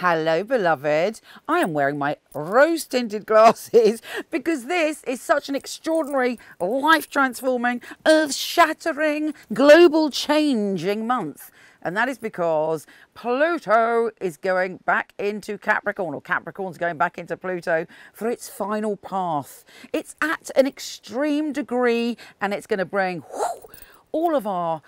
Hello, beloved. I am wearing my rose-tinted glasses because this is such an extraordinary, life-transforming, earth-shattering, global-changing month. And that is because Pluto is going back into Capricorn, or Capricorn's going back into Pluto for its final path. It's at an extreme degree, and it's going to bring all of our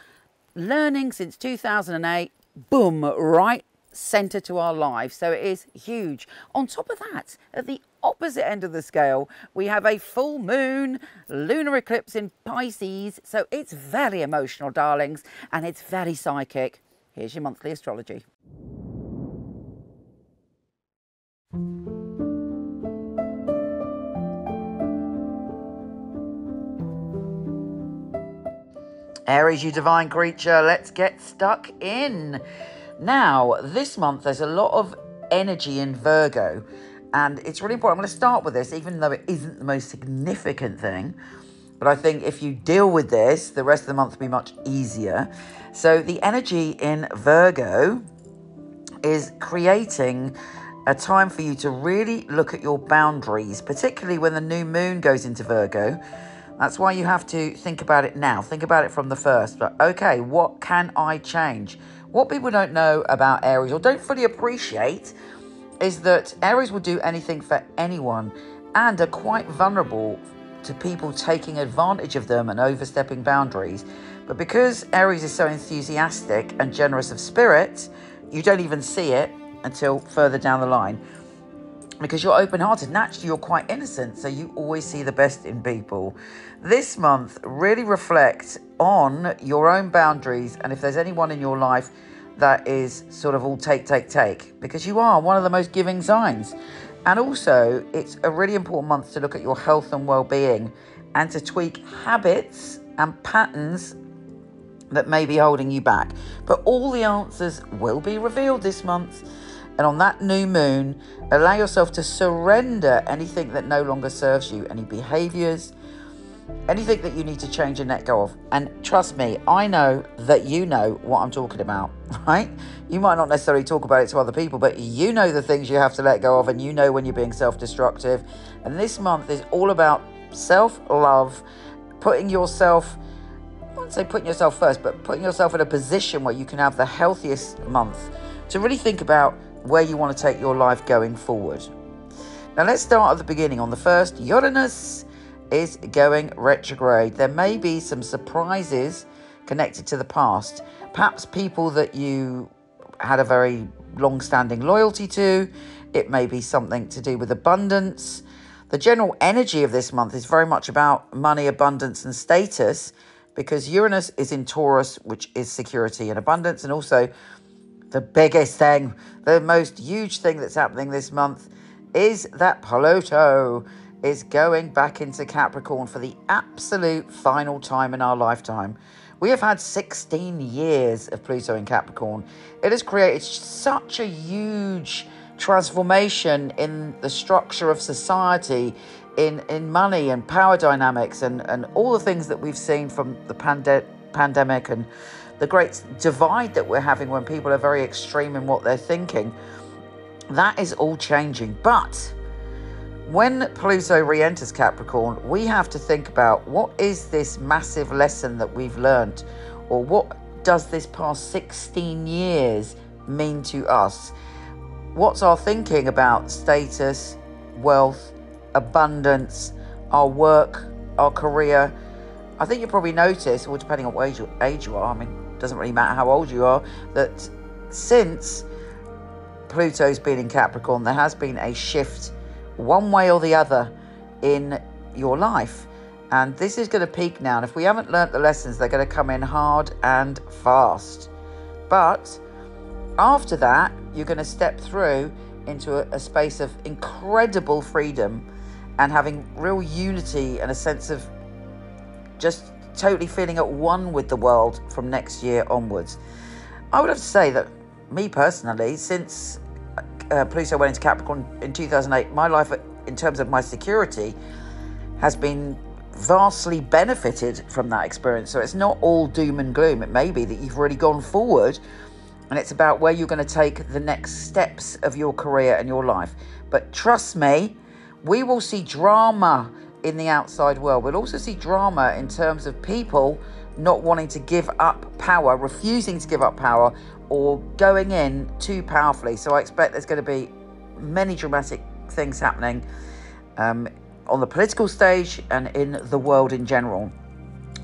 learning since 2008, boom, right centre to our lives. So it is huge. On top of that, at the opposite end of the scale, we have a full moon lunar eclipse in Pisces. So it's very emotional, darlings, and it's very psychic. Here's your monthly astrology. Aries, you divine creature, let's get stuck in. Now, this month, there's a lot of energy in Virgo, and it's really important. I'm going to start with this, even though it isn't the most significant thing. But I think if you deal with this, the rest of the month will be much easier. So the energy in Virgo is creating a time for you to really look at your boundaries, particularly when the new moon goes into Virgo. That's why you have to think about it now. Think about it from the first. But okay, what can I change? What people don't know about Aries, or don't fully appreciate, is that Aries will do anything for anyone and are quite vulnerable to people taking advantage of them and overstepping boundaries. But because Aries is so enthusiastic and generous of spirit, you don't even see it until further down the line. Because you're open-hearted, naturally you're quite innocent, so you always see the best in people. This month, really reflect on your own boundaries, and if there's anyone in your life that is sort of all take, take, take, because you are one of the most giving signs. And also, it's a really important month to look at your health and well-being and to tweak habits and patterns that may be holding you back. But all the answers will be revealed this month. And on that new moon, allow yourself to surrender anything that no longer serves you, any behaviours, anything that you need to change and let go of. And trust me, I know that you know what I'm talking about, right? You might not necessarily talk about it to other people, but you know the things you have to let go of, and you know when you're being self-destructive. And this month is all about self-love, putting yourself, I wouldn't say putting yourself first, but putting yourself in a position where you can have the healthiest month. So really think about where you want to take your life going forward. Now let's start at the beginning. On the 1st, Uranus is going retrograde. There may be some surprises connected to the past. Perhaps people that you had a very long-standing loyalty to. It may be something to do with abundance. The general energy of this month is very much about money, abundance and status, because Uranus is in Taurus, which is security and abundance, and also the biggest thing, the most huge thing that's happening this month is that Pluto is going back into Capricorn for the absolute final time in our lifetime. We have had 16 years of Pluto in Capricorn. It has created such a huge transformation in the structure of society, in money and power dynamics, and all the things that we've seen from the pandemic and the great divide that we're having when people are very extreme in what they're thinking. That is all changing. But when Pluto re-enters Capricorn, we have to think about, what is this massive lesson that we've learned? Or what does this past 16 years mean to us? What's our thinking about status, wealth, abundance, our work, our career? I think you probably notice, well, depending on what age you are, I mean, doesn't really matter how old you are, that since Pluto's been in Capricorn, there has been a shift one way or the other in your life. And this is going to peak now. And if we haven't learnt the lessons, they're going to come in hard and fast. But after that, you're going to step through into a space of incredible freedom and having real unity and a sense of just totally feeling at one with the world from next year onwards. I would have to say that, me personally, since Pluto went into Capricorn in 2008, my life, in terms of my security, has been vastly benefited from that experience. So it's not all doom and gloom. It may be that you've really gone forward And it's about where you're going to take the next steps of your career and your life. But trust me, we will see drama in the outside world. We'll also see drama in terms of people not wanting to give up power, refusing to give up power, or going in too powerfully. So I expect there's going to be many dramatic things happening on the political stage and in the world in general.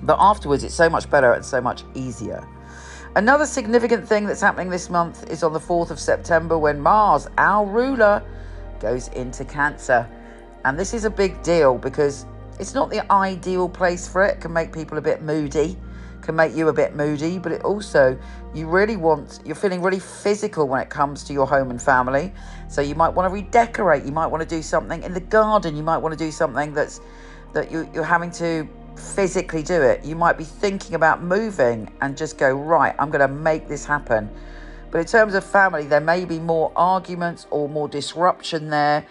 But afterwards, it's so much better and so much easier. Another significant thing that's happening this month is on the 4th of September when Mars, our ruler, goes into Cancer. And this is a big deal because it's not the ideal place for it. It can make people a bit moody, can make you a bit moody, but it also, you're feeling really physical when it comes to your home and family. So you might want to redecorate. You might want to do something in the garden. You might want to do something that you're having to physically do it. You might be thinking about moving and just go, right, I'm going to make this happen. But in terms of family, there may be more arguments or more disruption there.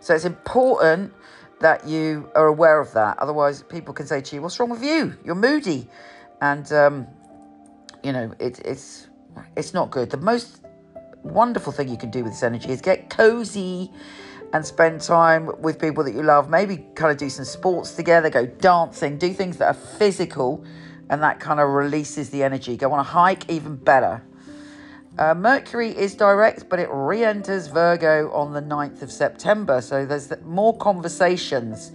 So it's important that you are aware of that. Otherwise, people can say to you, what's wrong with you? You're moody. And, you know, it's not good. The most wonderful thing you can do with this energy is get cozy and spend time with people that you love. Maybe kind of do some sports together, go dancing, do things that are physical. And that kind of releases the energy. Go on a hike, even better. Mercury is direct, but it re-enters Virgo on the 9th of September. So there's more conversations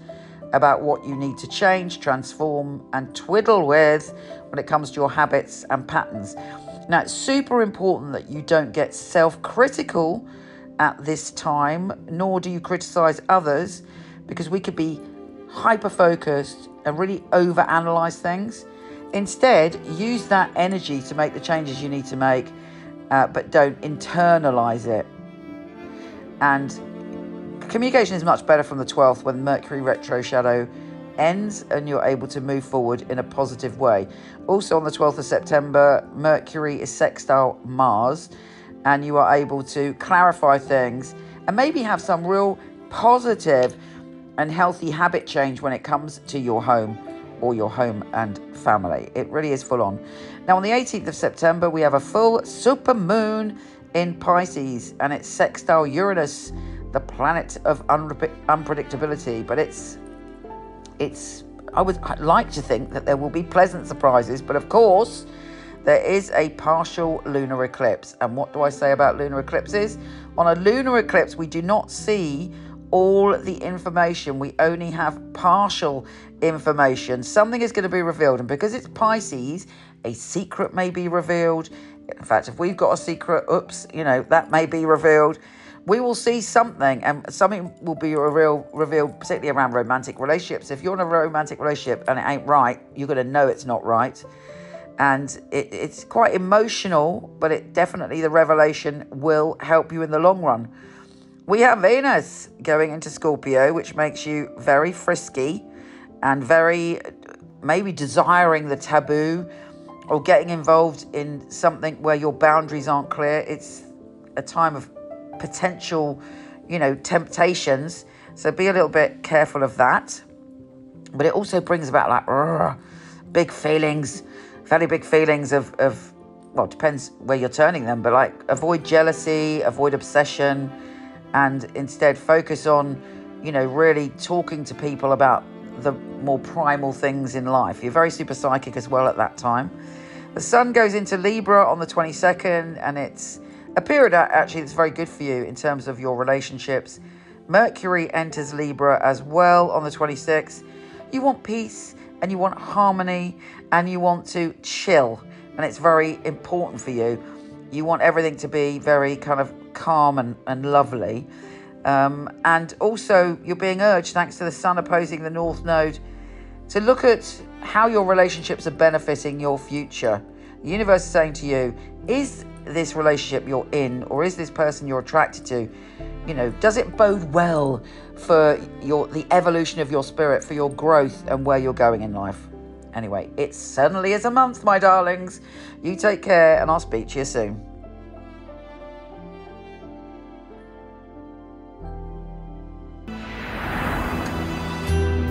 about what you need to change, transform and twiddle with when it comes to your habits and patterns. Now, it's super important that you don't get self-critical at this time, nor do you criticize others, because we could be hyper-focused and really over-analyze things. Instead, use that energy to make the changes you need to make. But don't internalize it. And communication is much better from the 12th when Mercury retro shadow ends and you're able to move forward in a positive way. Also on the 12th of September, Mercury is sextile Mars and you are able to clarify things and maybe have some real positive and healthy habit change when it comes to your home or your home and family. It really is full on. Now, on the 18th of September, we have a full super moon in Pisces, and it's sextile Uranus, the planet of unpredictability. But I would like to think that there will be pleasant surprises, but of course, there is a partial lunar eclipse. And what do I say about lunar eclipses? On a lunar eclipse, we do not see all the information. We only have partial information. Something is going to be revealed, and because it's Pisces, a secret may be revealed. In fact, if we've got a secret, that may be revealed. We will see something, and something will be revealed, particularly around romantic relationships. If you're in a romantic relationship and it ain't right, you're going to know it's not right. And it's quite emotional, but it definitely, the revelation will help you in the long run. We have Venus going into Scorpio, which makes you very frisky and very maybe desiring the taboo or getting involved in something where your boundaries aren't clear. It's a time of potential, temptations. So be a little bit careful of that. But it also brings about big feelings, fairly big feelings of well, it depends where you're turning them, but like avoid jealousy, avoid obsession, and instead focus on, really talking to people about the more primal things in life. You're very super psychic as well at that time. The sun goes into Libra on the 22nd, and it's a period actually that's very good for you in terms of your relationships. Mercury enters Libra as well on the 26th. You want peace and you want harmony and you want to chill, and it's very important for you. You want everything to be very kind of calm and lovely. And also you're being urged, thanks to the sun opposing the North Node, to look at how your relationships are benefiting your future. The universe is saying to you, is this relationship you're in, or is this person you're attracted to, does it bode well for the evolution of your spirit, for your growth and where you're going in life? Anyway, it certainly is a month, my darlings. You take care and I'll speak to you soon.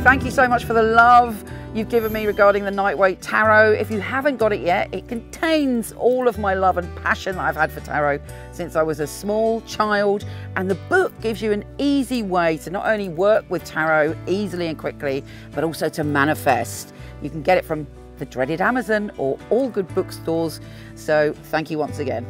Thank you so much for the love. you've given me regarding the Knight-Waite Tarot. If you haven't got it yet, it contains all of my love and passion that I've had for tarot since I was a small child. And the book gives you an easy way to not only work with tarot easily and quickly, but also to manifest. You can get it from the dreaded Amazon or all good bookstores. So thank you once again.